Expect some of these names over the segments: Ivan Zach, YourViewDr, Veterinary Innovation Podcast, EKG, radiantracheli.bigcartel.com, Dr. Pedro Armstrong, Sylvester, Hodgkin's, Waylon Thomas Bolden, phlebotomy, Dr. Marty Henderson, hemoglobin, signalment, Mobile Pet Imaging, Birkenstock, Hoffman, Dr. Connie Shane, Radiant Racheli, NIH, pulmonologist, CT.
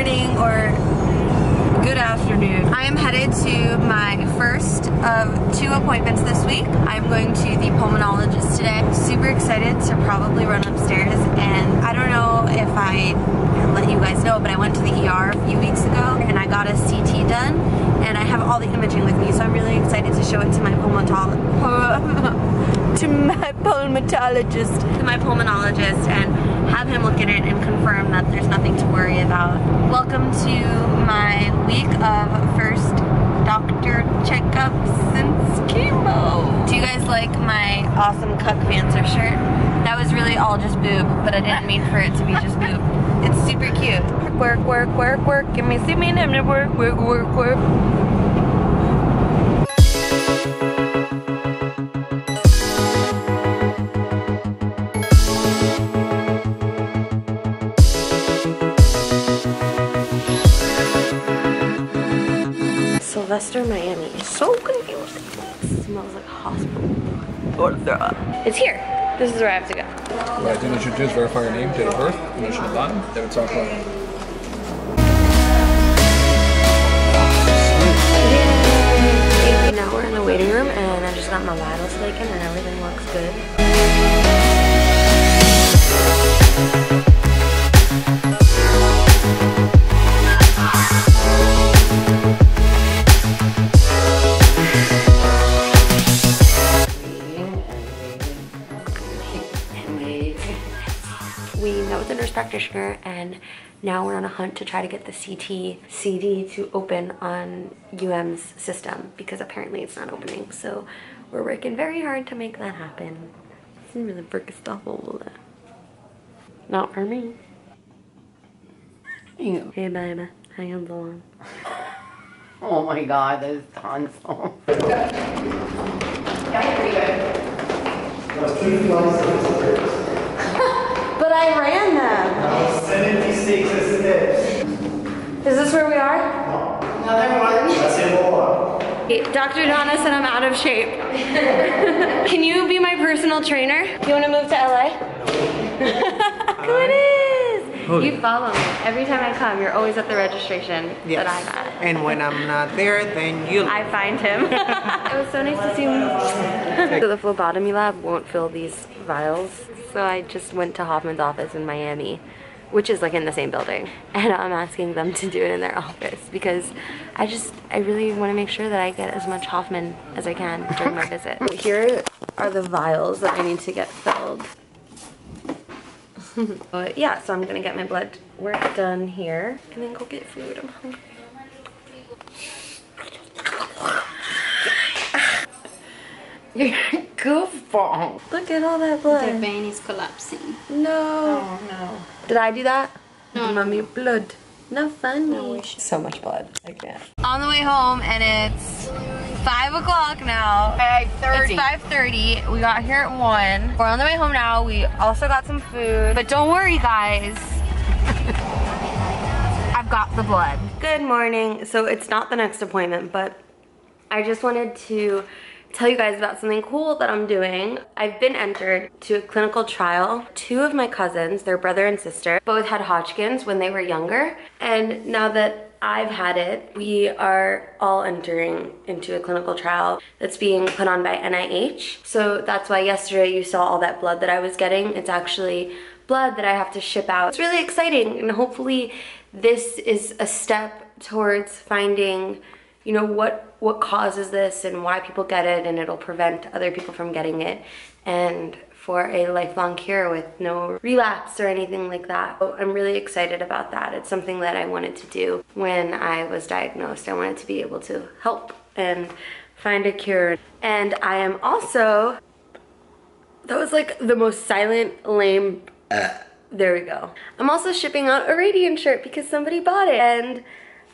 morning or good afternoon. I am headed to my first of 2 appointments this week. I'm going to the pulmonologist today. Super excited to probably run upstairs, and I don't know if I let you guys know, but I went to the ER a few weeks ago and I got a CT done, and I have all the imaging with me, so I'm really excited to show it to my pulmonologist and have him look at it and confirm that there's nothing to worry about. Welcome to my week of first doctor checkup since chemo. Do you guys like my awesome Cuck Pantser shirt? That was really all just boob, but I didn't mean for it to be just boob. It's super cute. Work, work, work, work. Give me, see me, and work, work, work, work. Sylvester, Miami. It's so confusing. It smells like a hospital. Go to throw up. It's here. This is where I have to go. What I do need you to do is verify your name, date of birth, initial of line, then it's all fine. Now we're in the waiting room, and I just got my vitals taken, and everything looks good. Practitioner, and now we're on a hunt to try to get the CD to open on UM's system, because apparently it's not opening, so we're working very hard to make that happen. It's really Birkenstock. Not for me. Ew. Hey baby, hang on the line. Oh my god, those tonsils. But I ran them. 76 steps. Is this where we are? No. Another one? That's it, more. Dr. Donna said I'm out of shape. Can you be my personal trainer? You want to move to LA? Come it is. Oh, yeah. You follow me. Every time I come, you're always at the registration that I'm at. And when I'm not there, then you. I find him. It was so nice to see him. So the phlebotomy lab won't fill these vials. So I just went to Hoffman's office in Miami, which is like in the same building, and I'm asking them to do it in their office, because I really want to make sure that I get as much Hoffman as I can during my visit. Here are the vials that I need to get filled. But yeah, so I'm gonna get my blood work done here and then go get food. I'm hungry. You're a goofball. Look at all that blood. Their vein is collapsing. No. Oh, no. Did I do that? No. Mommy, blood. Not funny. No, so much blood. I can't. On the way home, and it's 5 o'clock now. 5:30. It's 5:30. We got here at 1. We're on the way home now. We also got some food. But don't worry, guys. I've got the blood. Good morning. So it's not the next appointment, but I just wanted to tell you guys about something cool that I'm doing. I've been entered to a clinical trial. 2 of my cousins, their brother and sister, both had Hodgkin's when they were younger. And now that I've had it, we are all entering into a clinical trial that's being put on by NIH. So that's why yesterday you saw all that blood that I was getting. It's actually blood that I have to ship out. It's really exciting, and hopefully this is a step towards finding, you know, what causes this and why people get it, and it'll prevent other people from getting it, and for a lifelong cure with no relapse or anything like that. So I'm really excited about that. It's something that I wanted to do when I was diagnosed. I wanted to be able to help and find a cure. And I am also, that was like the most silent, lame, there we go. I'm also shipping out a Radiant shirt because somebody bought it, and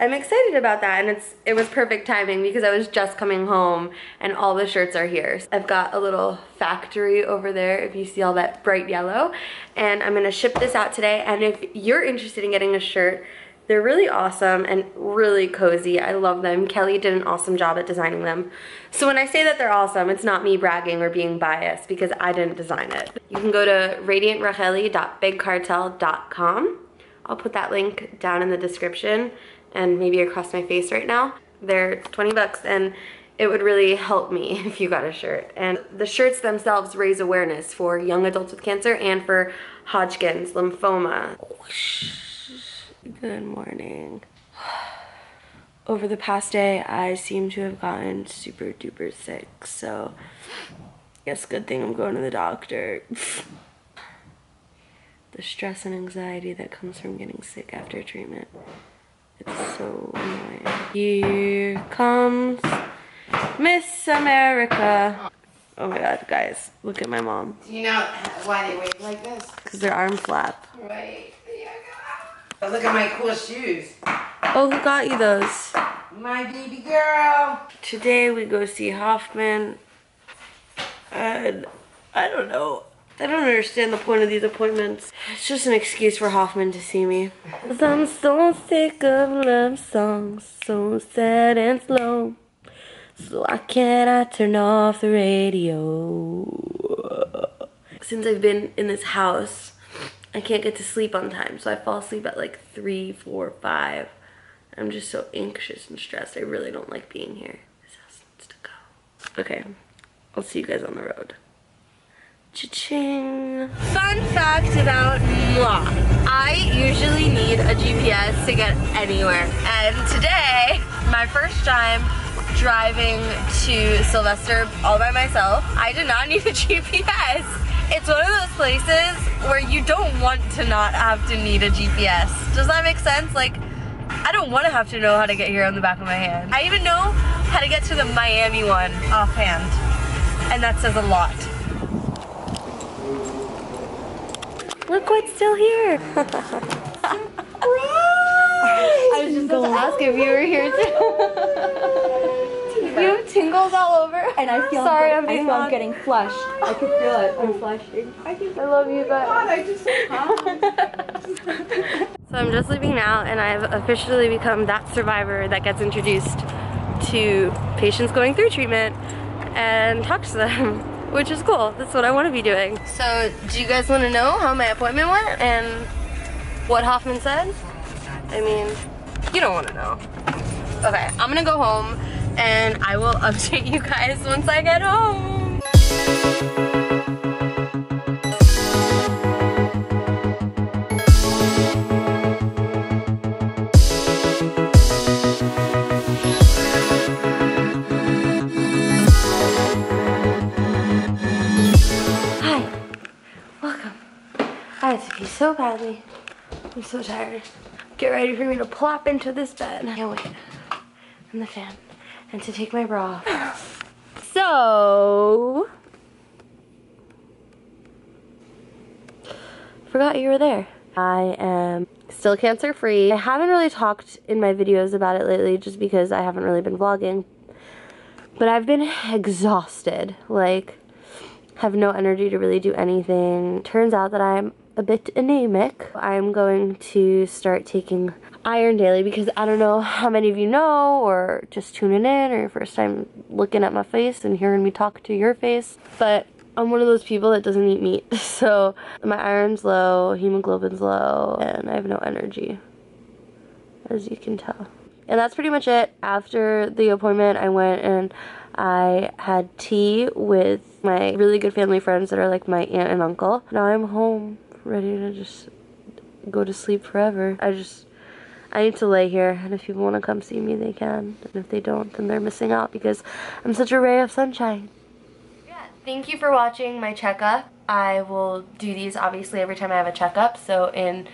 I'm excited about that, and it was perfect timing because I was just coming home and all the shirts are here. I've got a little factory over there if you see all that bright yellow, and I'm gonna ship this out today. And if you're interested in getting a shirt, they're really awesome and really cozy. I love them. Kelly did an awesome job at designing them. So when I say that they're awesome, it's not me bragging or being biased, because I didn't design it. You can go to radiantracheli.bigcartel.com I'll put that link down in the description and maybe across my face right now. They're 20 bucks and it would really help me if you got a shirt. And the shirts themselves raise awareness for young adults with cancer and for Hodgkin's, lymphoma. Good morning. Over the past day, I seem to have gotten super duper sick, so I guess good thing I'm going to the doctor. The stress and anxiety that comes from getting sick after treatment. It's so annoying. Here comes Miss America. Oh my god, guys, look at my mom. Do you know why they wave like this? Because their arms flap. Right. Oh, look at my cool shoes. Oh, who got you those? My baby girl. Today we go see Hoffman. And I don't know. I don't understand the point of these appointments. It's just an excuse for Hoffman to see me. 'Cause I'm so sick of love songs, so sad and slow. So why can't I turn off the radio? Since I've been in this house, I can't get to sleep on time. So I fall asleep at like 3, 4, 5. I'm just so anxious and stressed. I really don't like being here. This house needs to go. Okay, I'll see you guys on the road. Cha-ching! Fun fact about moi. I usually need a GPS to get anywhere. And today, my first time driving to Sylvester all by myself, I did not need a GPS. It's one of those places where you don't want to not have to need a GPS. Does that make sense? Like, I don't want to have to know how to get here on the back of my hand. I even know how to get to the Miami one offhand. And that says a lot. Look what's still here. I was just going to ask if you were here too. You have tingles all over. And I feel sorry, I'm getting flushed. I can feel it. I'm flushing. I love you guys. So I'm just leaving now, and I've officially become that survivor that gets introduced to patients going through treatment and talks to them. Which is cool, that's what I want to be doing. So, do you guys want to know how my appointment went and what Hoffman said? I mean, you don't want to know. Okay, I'm gonna go home and I will update you guys once I get home. So badly. I'm so tired. Get ready for me to plop into this bed. I can't wait. And the fan. And to take my bra off. So... forgot you were there. I am still cancer free. I haven't really talked in my videos about it lately just because I haven't really been vlogging. But I've been exhausted. Like, have no energy to really do anything. Turns out that I'm a bit anemic. I'm going to start taking iron daily because I don't know how many of you know or just tuning in or first time looking at my face and hearing me talk to your face, but I'm one of those people that doesn't eat meat, so my iron's low, hemoglobin's low, and I have no energy, as you can tell. And that's pretty much it. After the appointment, I went and I had tea with my really good family friends that are like my aunt and uncle. Now I'm home, ready to just go to sleep forever. I need to lay here, and if people want to come see me, they can. And if they don't, then they're missing out because I'm such a ray of sunshine. Yeah, thank you for watching my checkup. I will do these obviously every time I have a checkup, so in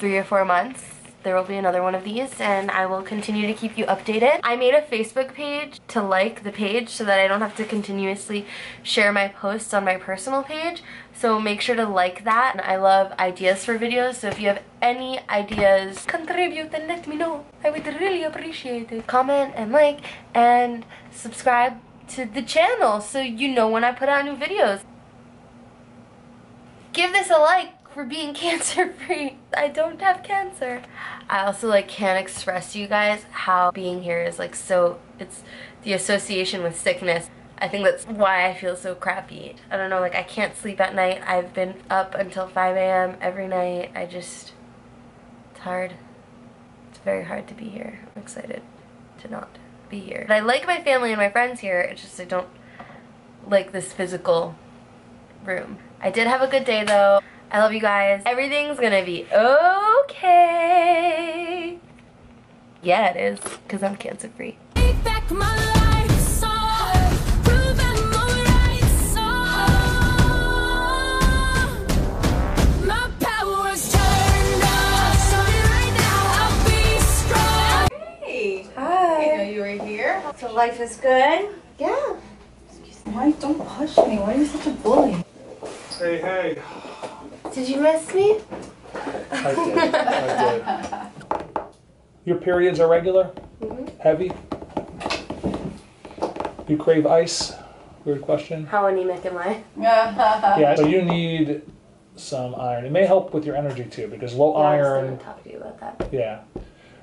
3 or 4 months there will be another one of these, and I will continue to keep you updated. I made a Facebook page to like the page so that I don't have to continuously share my posts on my personal page, so make sure to like that. And I love ideas for videos, so if you have any ideas, contribute and let me know. I would really appreciate it. Comment and like and subscribe to the channel so you know when I put out new videos. Give this a like for being cancer free. I don't have cancer. I also like can't express to you guys how being here is like so, it's the association with sickness. I think that's why I feel so crappy. I don't know, like I can't sleep at night. I've been up until 5 a.m. every night. I just, hard. It's very hard to be here. I'm excited to not be here. But I like my family and my friends here, it's just I don't like this physical room. I did have a good day though. I love you guys. Everything's gonna be okay. Yeah, it is, because I'm cancer free. Take back my life, so prove I'm alright, so my power's turned up. So right now I'll be strong. Hey! Hi! I didn't know you were here. So life is good? Yeah. Excuse me. Why don't push me? Why are you such a bully? Hey, hey. Did you miss me? I did. I did. Your periods are regular? Mm-hmm. Heavy? You crave ice? Weird question. How anemic am I? Yeah, so you need some iron. It may help with your energy too, because low iron. I was going to talk to you about that. Yeah.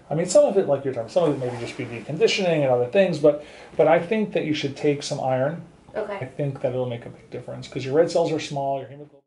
I mean, some of it, like you're talking, some of it maybe just be deconditioning and other things, but I think that you should take some iron. Okay. I think that it'll make a big difference because your red cells are small, your hemoglobin.